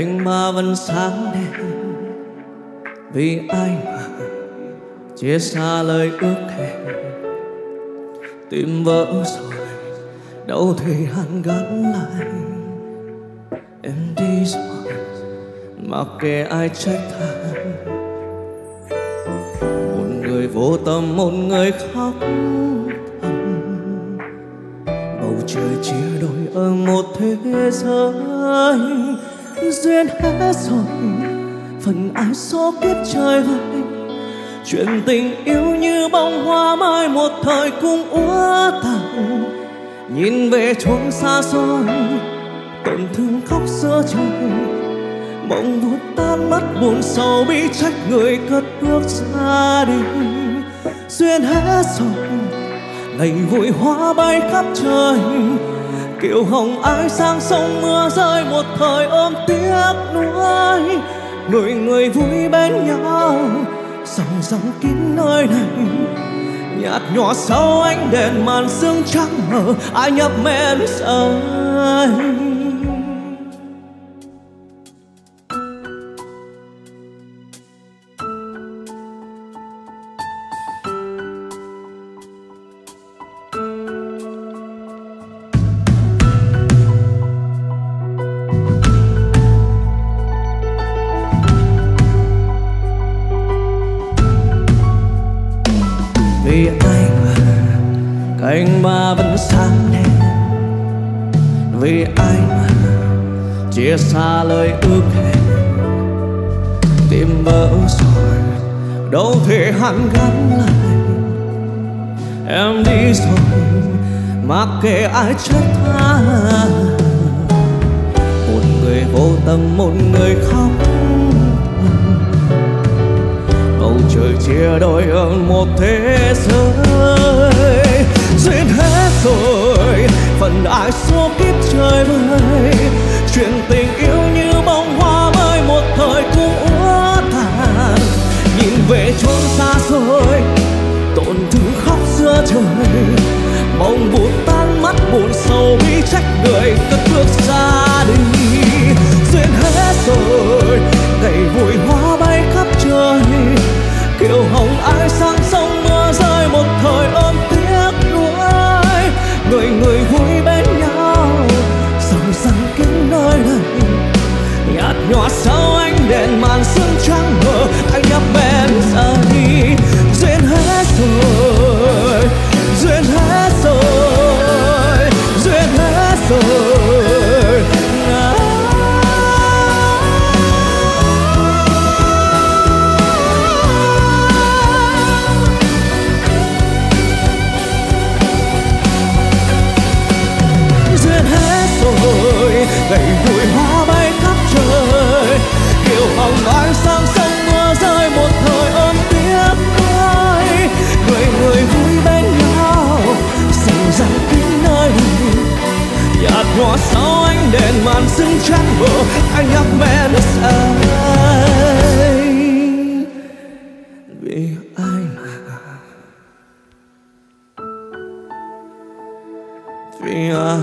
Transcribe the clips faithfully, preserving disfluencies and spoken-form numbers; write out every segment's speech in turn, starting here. anh mà vẫn sáng đêm, vì ai mà chia xa lời ước hẹn. Tim vỡ rồi, đâu thì hàn gắn lại. Em đi rồi, mặc kệ ai trách than. Một người vô tâm, một người khóc thầm. Bầu trời chia đôi ở một thế giới. Duyên hết rồi, phần ai số kiếp trời vơi. Chuyện tình yêu như bông hoa mai một thời cũng úa tàn. Nhìn về chốn xa xôi, tổn thương khóc giữa trời. Mộng vụt tan mất buồn sầu bi trách người cất bước ra đi. Duyên hết rồi, ngày vui hoa bay khắp trời. Kiều hồng ái sang sông mưa rơi một thời ôm tiếc nuối. Người người vui bên nhau, dòng dòng kín nơi này. Nhạt nhòa sau ánh đèn màn sương trắng mờ, ai nhấp mê lướt ai. Vì ai mà cánh ba vẫn sáng đêm, vì ai mà chia xa lời ước hẹn. Tim vỡ rồi, đâu thể hàn gắn lại. Em đi rồi, mặc kệ ai trách than. Một người vô tâm, một người khóc. Trời chia đôi ở một thế giới. Duyên hết rồi, phần ai số kiếp trời vơi. Chuyện tình yêu như bông hoa mới một thời cũng úa tàn. Nhìn về chốn xa xôi, tổn thương khóc giữa trời. Mong vụt tan mắt buồn sầu bi trách người cất bước xa đi. Duyên hết rồi, ngày vui hoa bay khắp trời. Kiều hồng ái sang sông mưa rơi một thời ôm tiếc nuối. Người người vui bên nhau, dòng dòng kín nơi này. Nhạt nhòa sau ánh đèn màn sương trắng mờ, anh nhấp bên ra đi. Duyên hết rồi, duyên hết rồi, duyên hết rồi. Ngày vui hoa bay khắp trời. Kiều hồng ái sang sông mưa rơi một thời ôm tiếc nuối. Người người vui bên nhau, dòng dàng kín nơi này. Nhạt nhòa sau ánh đèn màn sương trắng mờ, anh nhắc men say. Vì ai mà, vì ai.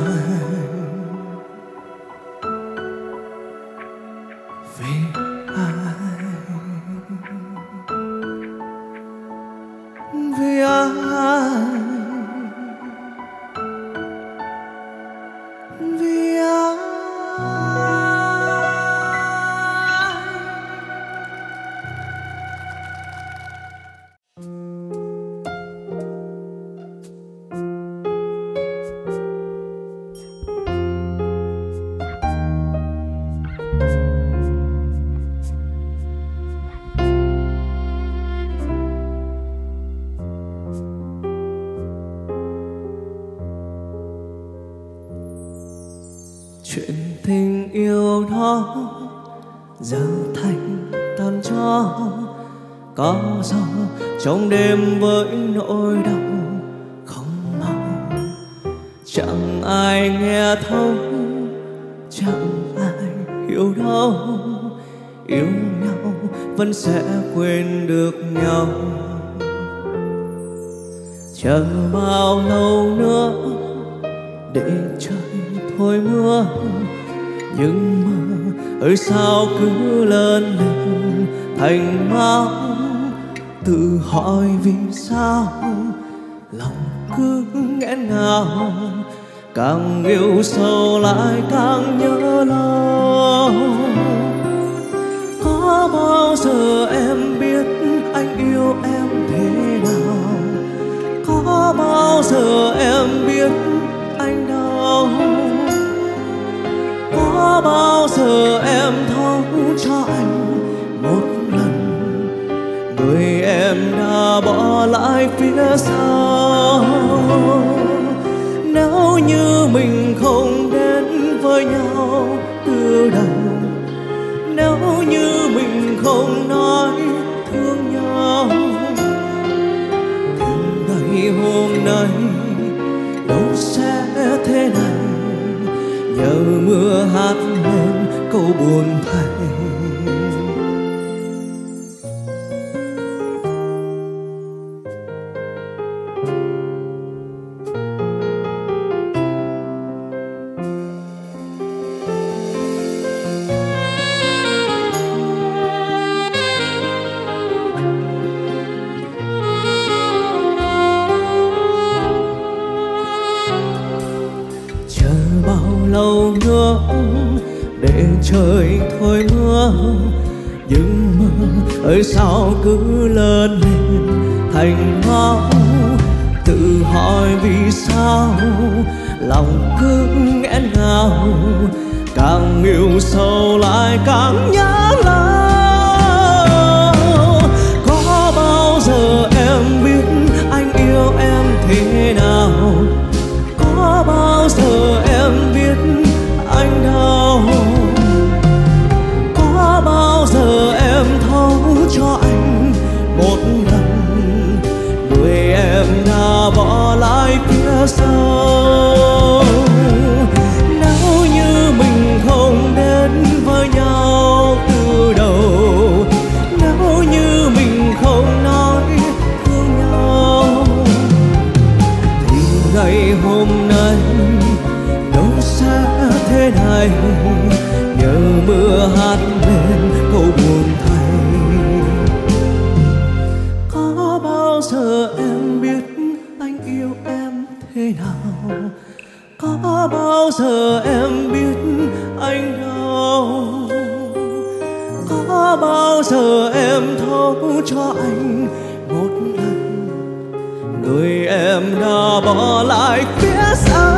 Giờ thành tan cho có gió trong đêm với nỗi đau không mong. Chẳng ai nghe thấu, chẳng ai hiểu đâu. Yêu nhau vẫn sẽ quên được nhau. Chờ bao lâu nữa để trời thôi mưa, nhưng mà ơi sao cứ lớn lên thành máu, tự hỏi vì sao lòng cứ nghẹn ngào, càng yêu sâu lại càng nhớ lâu. Có bao giờ em biết anh yêu em thế nào, có bao giờ em biết anh đau, có bao giờ em thấu cho anh một lần người em đã bỏ lại phía sau. Nếu như mình không đến với nhau từ đầu, nếu như mình không nói thương nhau, thì ngày hôm nay đâu sẽ thế này. Nhờ mưa hát lên câu buồn thay, để trời thôi mưa, nhưng mưa ơi sao cứ lớn lên thành máu, tự hỏi vì sao lòng cứ nghẹn ngào, càng yêu sâu lại càng nhớ lâu. Có bao giờ em biết anh yêu em thế nào, có bao giờ em biết anh đau, có bao giờ em thấu cho anh một lần người em đã bỏ lại phía sau. Nếu như mình không đến với nhau từ đầu, nếu như mình không nói thương nhau, thì ngày hôm nay đâu sẽ thế này. Nhờ mưa hát lên câu buồn thay, có bao giờ em biết anh yêu em thế nào, có bao giờ em biết anh đau, có bao giờ em thấu cho anh một lần người em đã bỏ lại phía sau.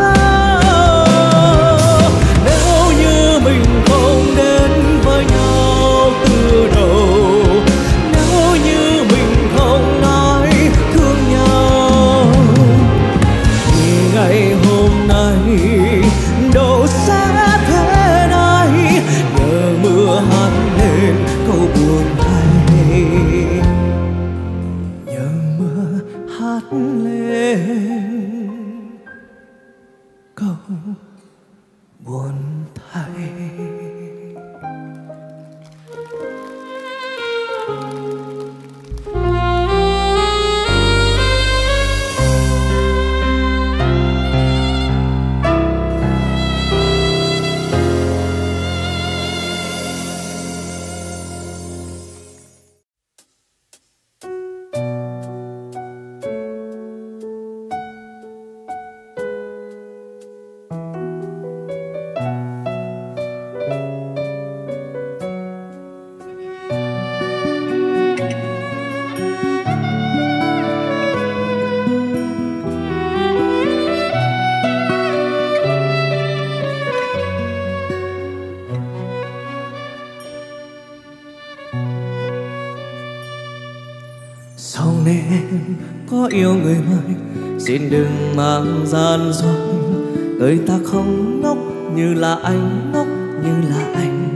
Yêu người mới xin đừng mang gian dối, người ta không ngốc như là anh, ngốc như là anh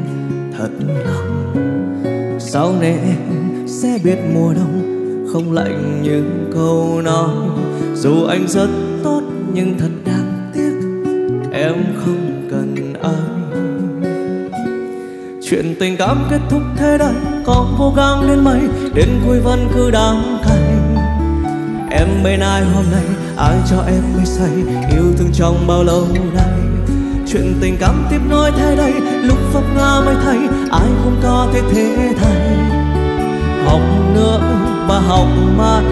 thật lòng. Sau này em sẽ biết mùa đông không lạnh những câu nói, dù anh rất tốt nhưng thật đáng tiếc em không cần anh. Chuyện tình cảm kết thúc thế đây, có cố gắng đến mấy đến cuối vẫn cứ đáng cay. Em bên ai hôm nay, ai cho em mới say, yêu thương trong bao lâu nay. chuyện tình cảm tiếp nối thế đây, lúc Pháp Nga mới thấy ai không có thể thế thầy. Học nữa mà học mãi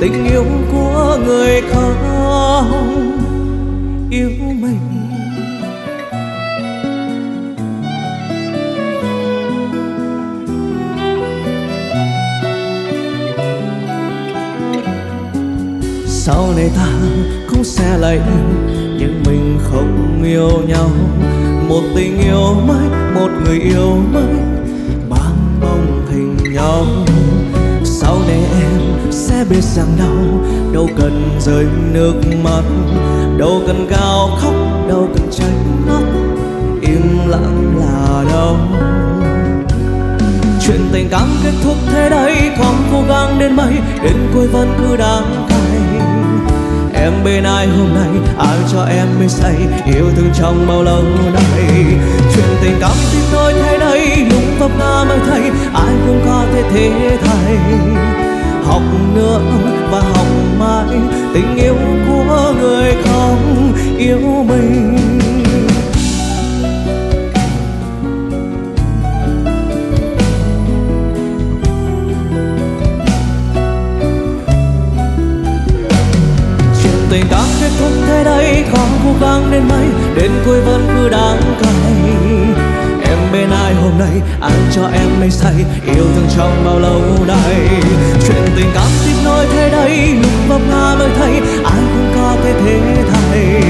tình yêu của người không yêu mình. Sau này ta cũng sẽ lại yêu, nhưng mình không yêu nhau. Một tình yêu mới, một người yêu mới mang bóng hình nhau. Sau này em sẽ biết rằng đau, đâu cần rơi nước mắt, đâu cần gào khóc, đâu cần trách móc, im lặng là đau. Chuyện tình cảm kết thúc thế đấy, không cố gắng đến mấy, đến cuối vẫn cứ đáng cay. Em bên ai hôm nay, ai cho em mới say, yêu thương trong bao lâu nay. Chuyện tình cảm tin tôi thế đấy, lúc Pháp Nga mới thấy ai cũng có thể thế thay. Học nữa và học mãi tình yêu của người không yêu mình. Tình cảm kết thúc thế đấy, không cố gắng đến mấy, đến cuối vẫn cứ đáng cay. Em bên ai hôm nay, ai cho em mây say, yêu thương trong bao lâu nay. Chuyện tình cảm tiếp nối thế đấy, lúc Pháp Nga mới thấy ai cũng có thể thế thay.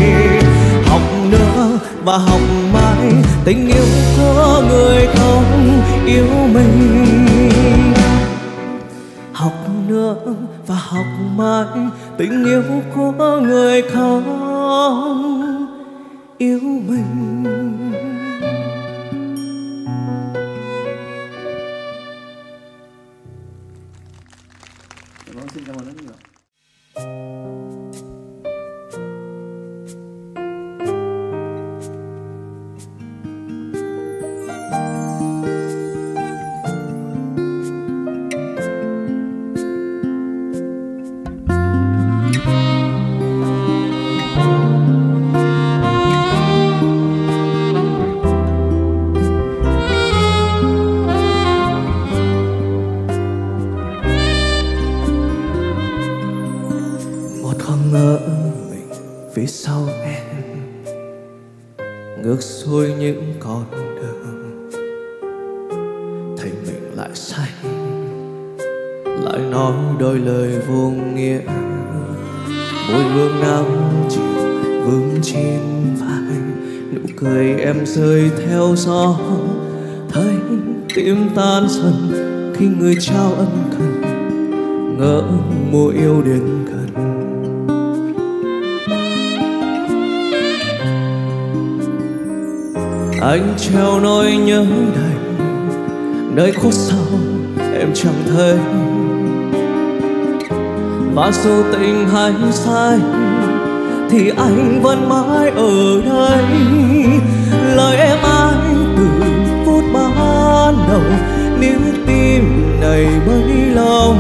Học nữa và học mãi tình yêu của người không yêu mình. Học nữa và học mãi tình yêu của người không yêu mình. Cảm ơn, xin cảm ơn rất nhiều. Rơi theo gió thấy tim tan dần khi người trao ân cần, ngỡ mùa yêu đến gần. Anh treo nỗi nhớ đầy nơi khuất sâu em chẳng thấy, và dù tình hay sai thì anh vẫn mãi ở đây. Lời em ai từ phút ban đầu, níu tim này bấy lâu.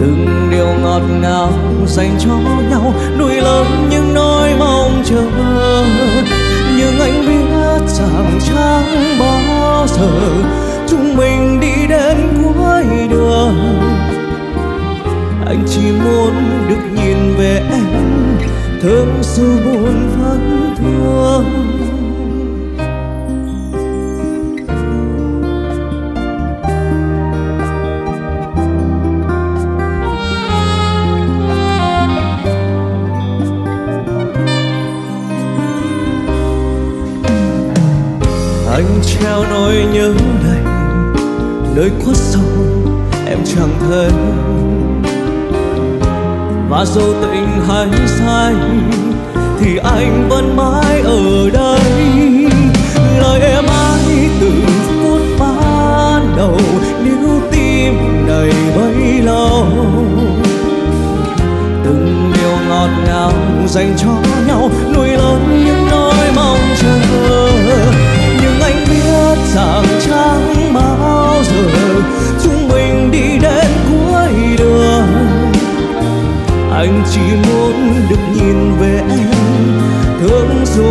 Từng điều ngọt ngào dành cho nhau, nuôi lớn những nỗi mong chờ. Nhưng anh biết rằng chẳng bao giờ chúng mình đi đến cuối đường. Anh chỉ muốn được nhìn về em, thương dù buồn vẫn thương. Anh treo nỗi nhớ đầy nơi khuất sâu em chẳng thấy, và dù tình hay sai thì anh vẫn mãi ở đây. Lời em ái từ phút ban đầu, níu tim này bấy lâu. Từng điều ngọt ngào dành cho nhau, nuôi lớn những nỗi mong chờ. Nhưng anh biết rằng chẳng bao giờ chúng mình đi đến cuối đường. Anh chỉ muốn được nhìn về em, thương dù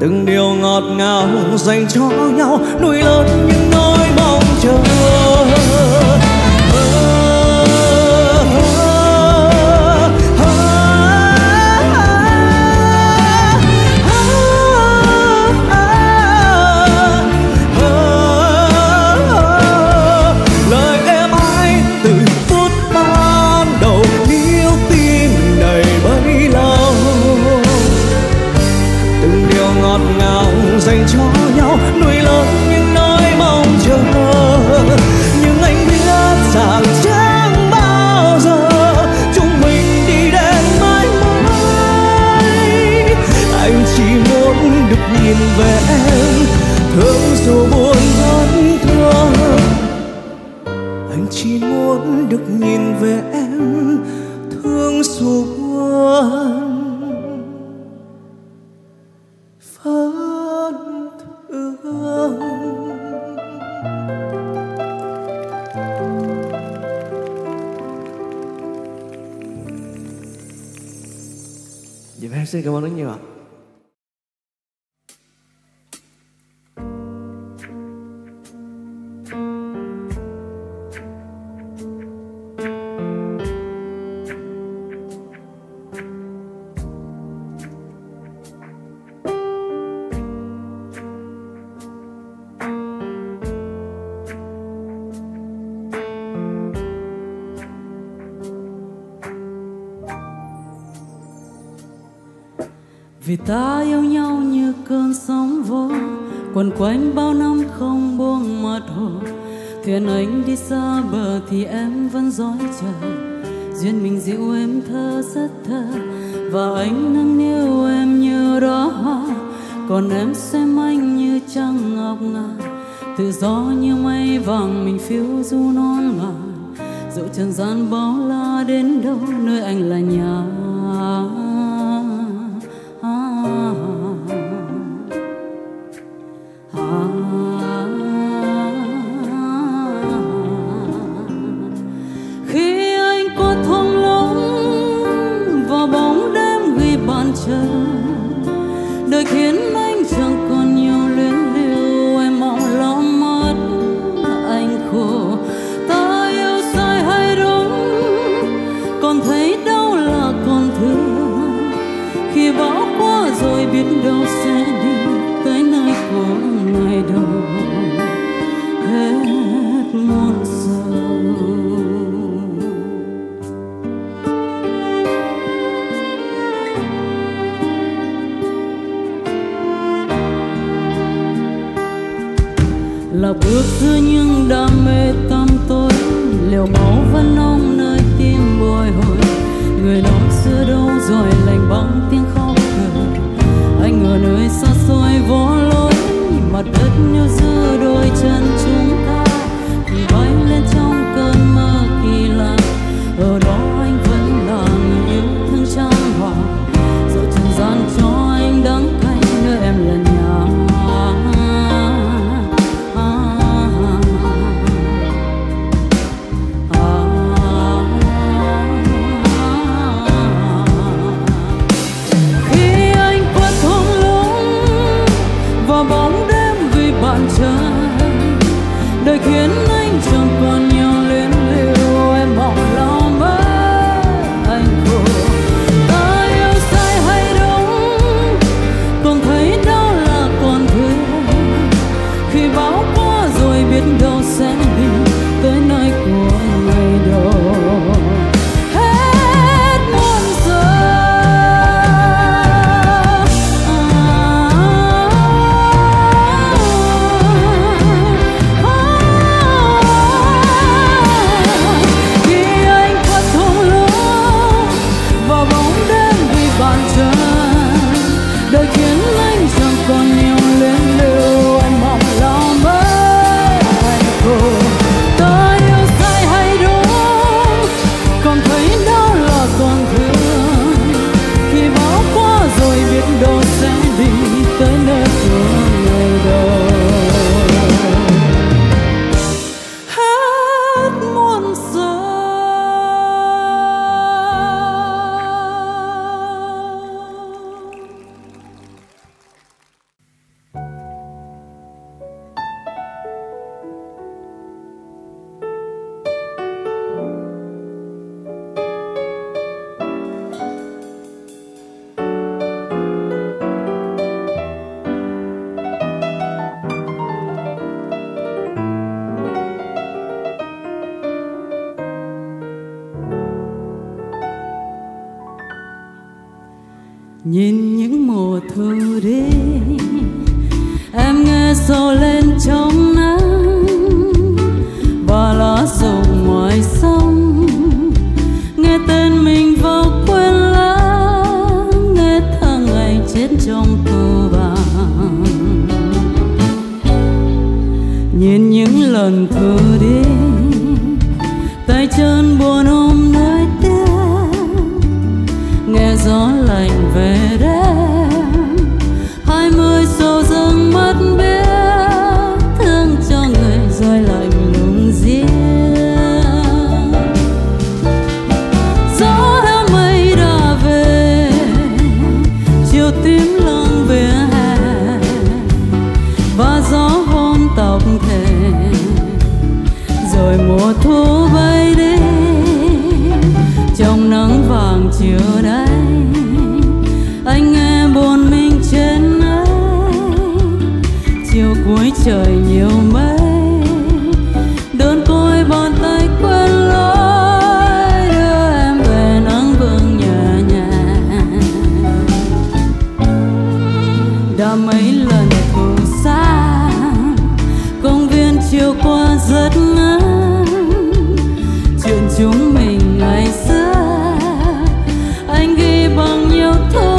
từng điều ngọt ngào dành cho nhau, nuôi lớn những nỗi mong chờ. Dành cho nhau nuôi lớn những nỗi mong chờ, nhưng anh biết rằng chẳng bao giờ chúng mình đi đến mãi mãi. Anh chỉ muốn được nhìn về em, thương dù buồn vẫn thương. Anh chỉ muốn được nhìn về em, thương dù buồn. Dịp em xin cảm ơn rất nhiều ạ. Vì ta yêu nhau như cơn sóng vỗ quần quanh bao năm không buông mặt hồ. Thuyền anh đi xa bờ thì em vẫn dõi chờ, duyên mình dịu em thơ rất thơ, và anh nâng niu em như đóa hoa, còn em xem anh như trăng ngọc ngà. Tự do như mây vàng mình phiêu du non ngà, dẫu trần gian bao la đến đâu, nơi anh là nhà. Đời khiến anh chẳng còn nhiều luyến lưu, em mong lo mất anh khổ. Ta yêu sai hay đúng, còn thấy đau là còn thương. Khi bão qua rồi biết đâu sẽ đi tới nơi của ngày đầu hết muôn sầu. Là bước giữa những đam mê tâm tối, liều máu vẫn nóng nơi tim bồi hồi. Người nóng xưa đâu rồi, lành bóng tiếng khóc cười. Anh ở nơi xa xôi vô lối, mặt đất níu giữ đôi chân chúng ta, thì bay lên trong cơn mơ kỳ lạ. Ở đó anh vẫn là người yêu thương trang hòa, dẫu trần gian cho anh đắng cay, nơi em là nhà. Oh Nhìn những mùa thu đến, em nghe sầu lên trong nắng và lá rụng ngoài sông, nghe tên mình vô quên lãng, nghe tháng ngày chết trong tù vàng. Nhìn những lần thu đến, tay chân buồn ôm nơi tiếc, nghe gió lạnh về đêm, hai mươi sầu dâng mất biết, thương cho người rồi lạnh lùng riêng. Gió đã mây đã về, chiều tím lưng về hè, và gió hôm tộc thể, rồi mùa thu bay đi trong nắng vàng chiều nay. Anh nghe buồn mình trên ấy, chiều cuối trời nhiều mây, đơn côi bàn tay quên lối đưa em về nắng vương nhẹ nhẹ. Đã mấy lần cùng xa, công viên chiều qua rất ngắn, chuyện chúng mình ngày xưa anh ghi bằng nhiều thứ.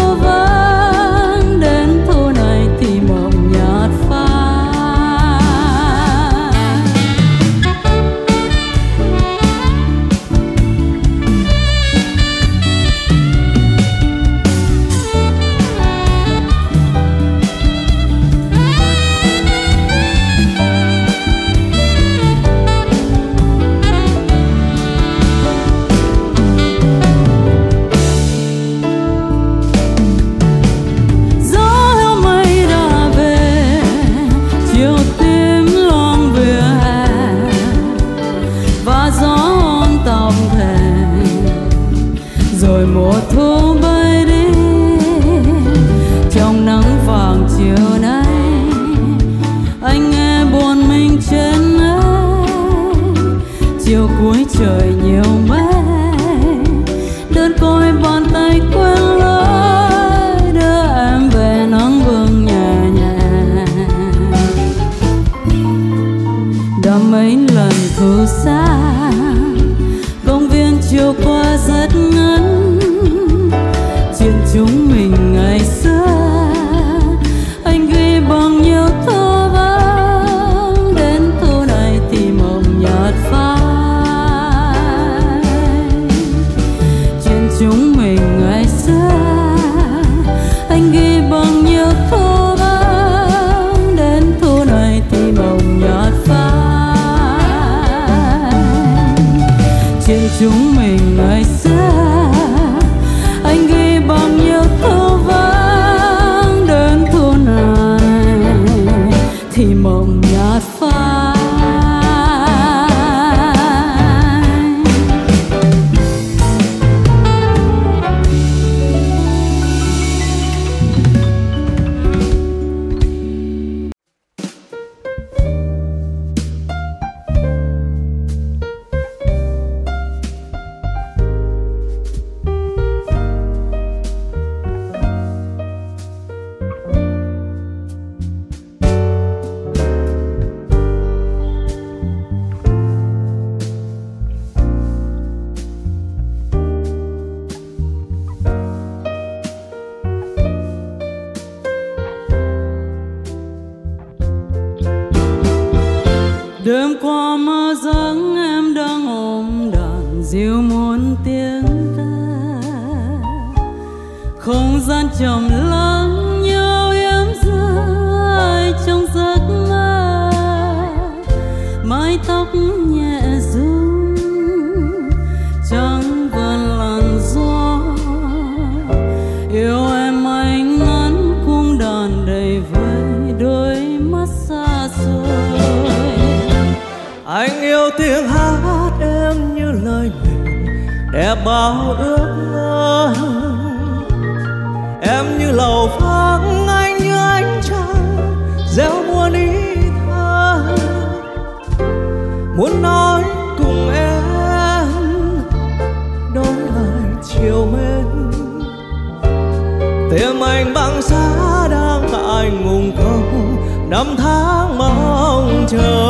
năm tháng mong chờ.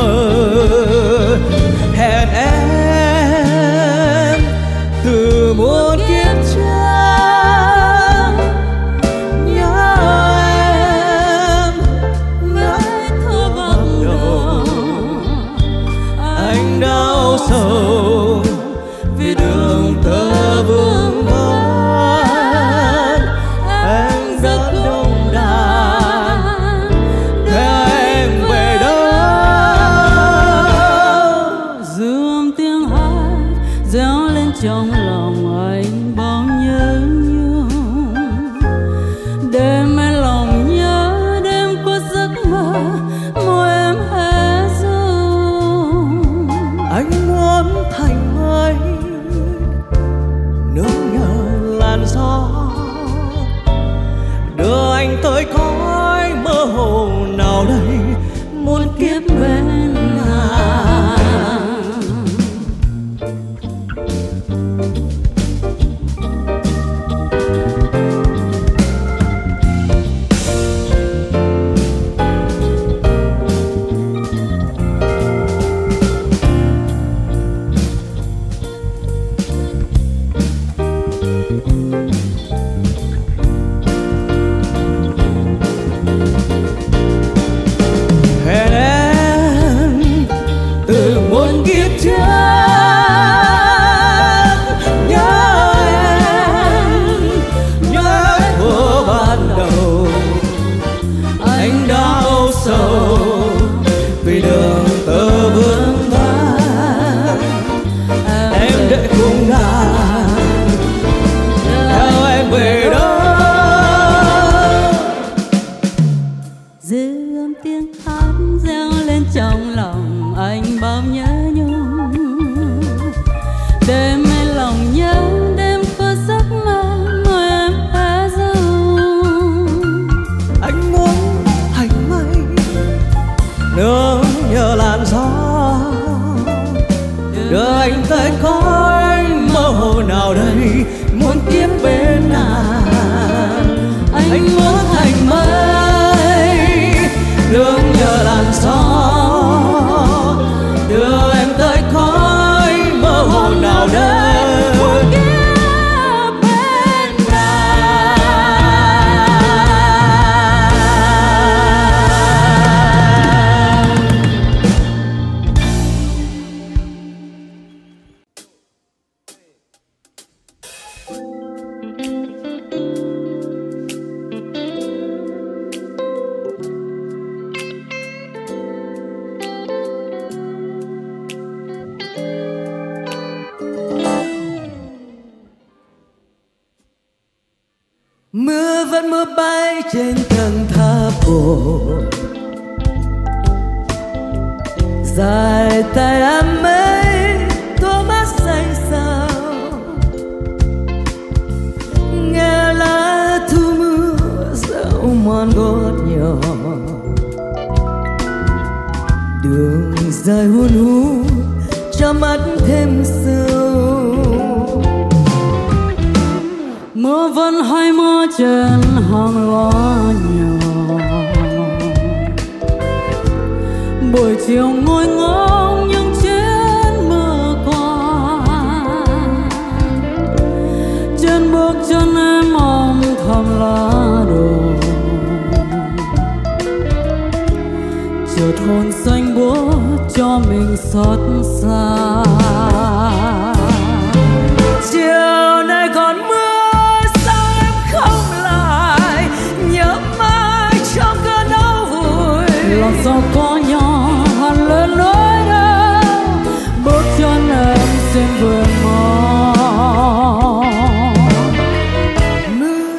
Hẹn em từ muôn kiếp trước, nhớ em vết thương ban đầu. Anh đau sầu vì đường tơ vương vấn. Em rất đông đàn theo em về đâu. Dường tiếng hát réo lên trong lòng anh bao nhớ nhung. Đêm em lòng nhớ đêm có giấc mơ môi em hé rung. Anh muốn thành mây nương nhờ làn gió, đưa anh tới cõi mơ hồ nào đây muôn kiếp bên nàng. Hẹn em từ muôn kiếp trước, nhớ em nhớ thuở ban đầu. Anh đau sầu vì đường tơ vương vấn. Em để cùng nàng theo em về đâu. Dư âm tiếng hát reo lên trong lòng anh bao nhớ nhung. Đêm em lòng nhớ đêm có giấc mơ môi em hé rung. Anh muốn thành mây nương nhờ làn gió, đưa anh tới cõi mơ hồ nào đây muốn kiếp bên nàng. Anh muốn thành mây nương nhờ làn gió, đưa em tới khói mơ hồ nào đây muôn kiếp bên nàng. Mưa vẫn mưa bay trên tầng tháp cổ, dài tay em ấy thua mắt xanh sao. Nghe lá thu mưa dạo mòn gót nhỏ, đường dài hun hú cho mắt thêm sâu. Mưa vẫn hay mưa trên hàng lá nhỏ, buổi chiều ngồi ngóng những chuyến mưa qua. Trên bước chân em mong thầm lá đổ, chợt hồn xanh buốt cho mình xót xa. Chiều nay còn mưa sao có nhỏ hằn lên nỗi đau, bước chân em xin vườn mòn. Mưa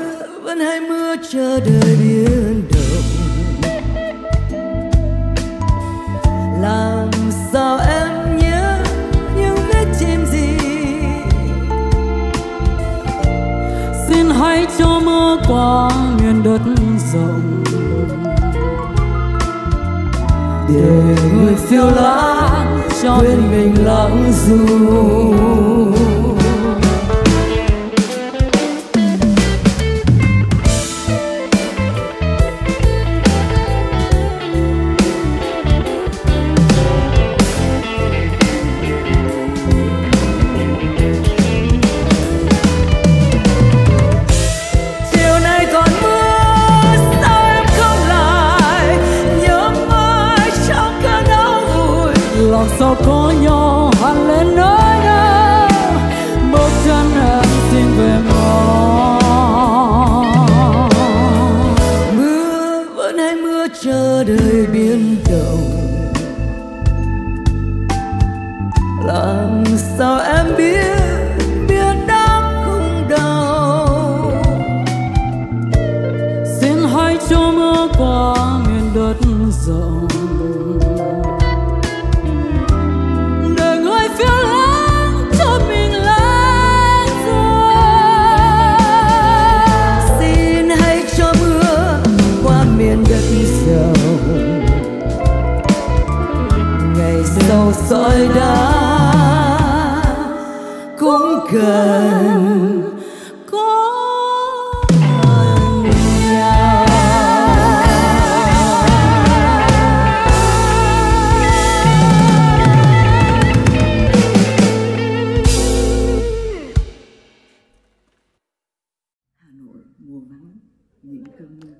vẫn hay mưa chờ đời biến động, làm sao em nhớ những vết chim gì. Xin hãy cho mưa qua miền đất rộng, để người phiêu lãng cho quên mình lãng du. gần có nhau. Hà Nội mùa nắng những cơn mưa.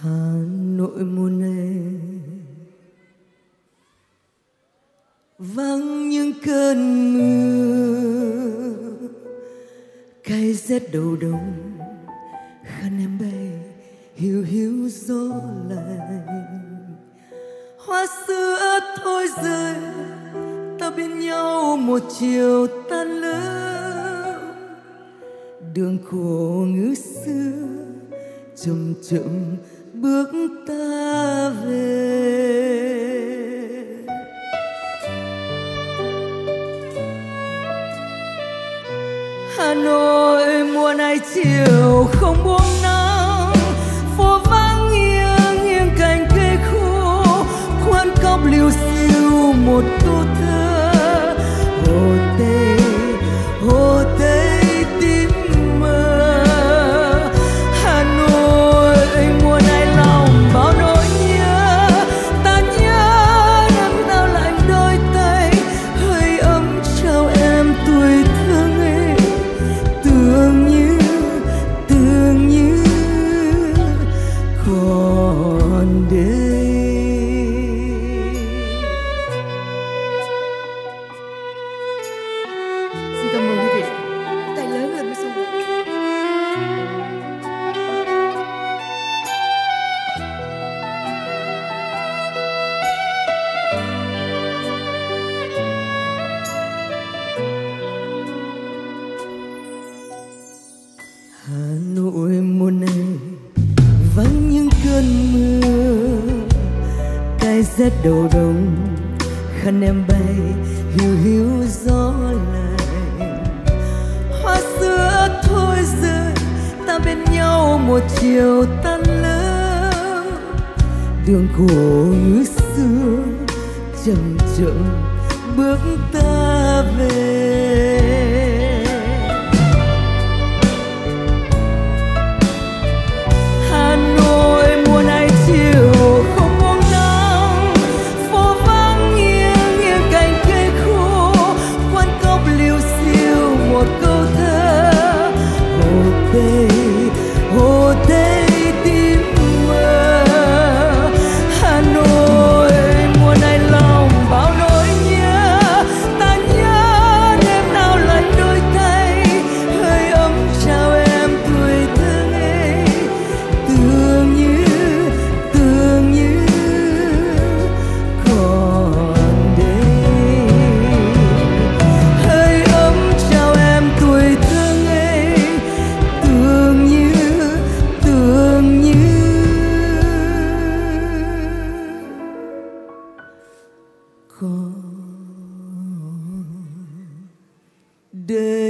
Hà Nội mùa này vắng những cơn mưa, cái rét đầu đông khăn em bay hiu hiu gió lạnh. Hoa sữa thôi rơi, ta bên nhau một chiều tan lớp. Đường khổ ngữ xưa chậm chậm bước ta về. Hà Nội mùa này chiều không buông nắng, phố vắng nghiêng nghiêng cành cây khô, quán cóc liêu xiêu một câu thơ. Hồ Tây, Hồ Tây rét đầu đông khăn em bay hiu hiu gió lạnh. Hoa sữa thôi rơi, ta bên nhau một chiều tan lớp. Đường khổ như xưa chậm chậm bước ta về. Hà Nội mùa này chiều không buông nắng, phố vắng nghiêng nghiêng cành cây khô, quán cóc liêu xiêu một câu thơ. Hồ Tây, Hồ Tây tím mơ. Hà Nội mùa này lòng bao nỗi nhớ, ta nhớ đêm nào lạnh đôi tay, hơi ấm trao em tuổi thơ ngây. Tưởng như, tưởng như còn đây, hơi ấm trao em tuổi thơ ngây. Tưởng như, tưởng như còn đây.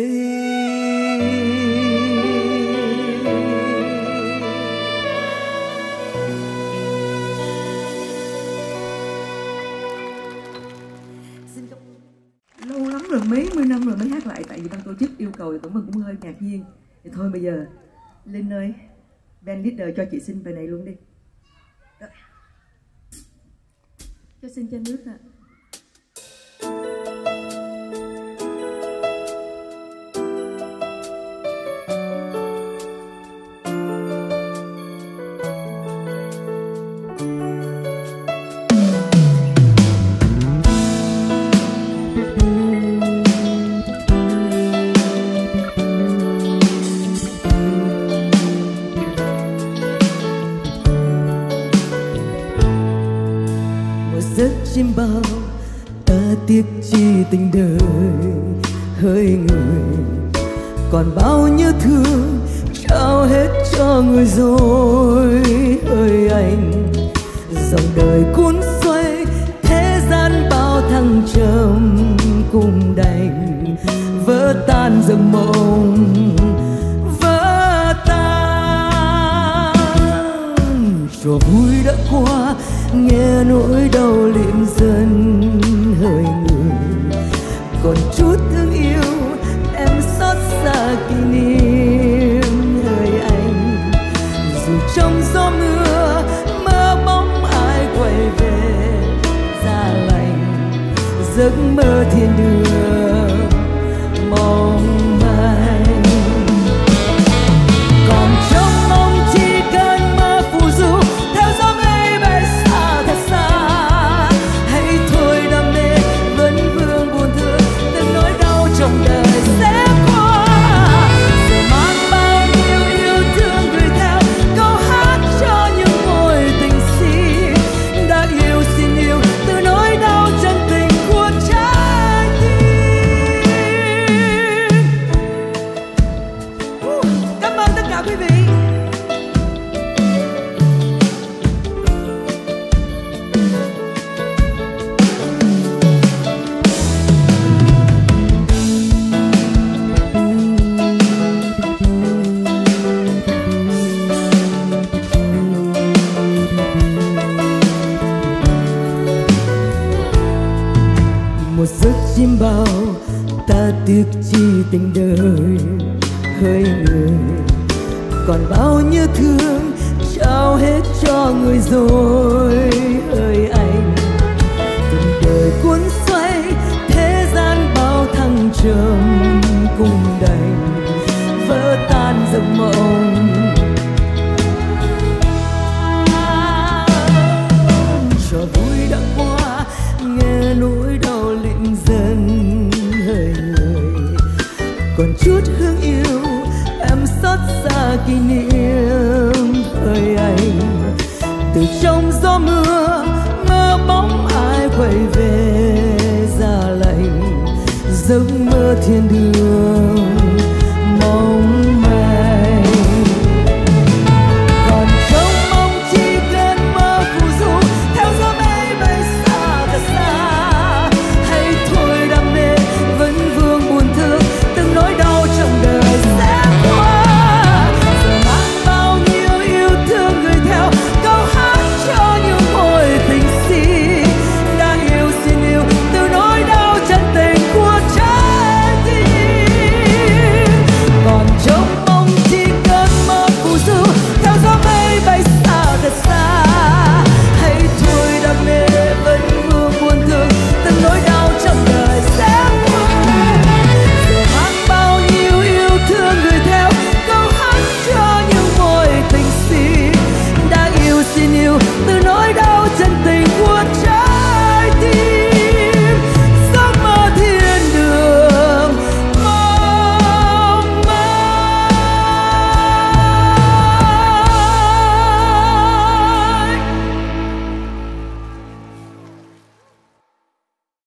Lâu lắm rồi, mấy mươi năm rồi mới hát lại, tại vì ban tổ chức yêu cầu thì Tuấn Vân cũng hơi ngạc nhiên. Thì thôi bây giờ Linh ơi, band leader cho chị xin bài này luôn đi. Đó. Cho xin chai nước ạ. Chim bao ta tiếc chi tình đời, hơi người còn bao nhiêu thương trao hết cho người rồi. Ơi anh, dòng đời cuốn xoay thế gian bao thăng trầm cùng đành vỡ tan giấc mộng. Vỡ tan trò vui đã qua, nghe nỗi đau liệm dần hơi người, còn chút thương yêu em xót xa kỷ niệm. Hỡi anh, dù trong gió mưa mơ bóng ai quay về ra lành giấc mơ thiên đường mong manh. Còn trong mong chỉ cơn mơ phù du theo gió mây bay xa thật xa. Hãy thôi đam mê vẫn vương buồn thương, từng nỗi đau trong đời sẽ qua. Rồi mang bao nhiêu yêu thương gửi theo câu hát cho những mối tình si đã yêu xin yêu từ nỗi đau chân tình của trái tim. Uh, cảm ơn tất cả quý vị. Chim bao ta tiếc chi tình đời. Hỡi người, còn bao nhiêu thương trao hết cho người rồi. Ơi anh, từng đời cuốn xoay thế gian bao thăng trầm cùng đành vỡ tan giấc mộng.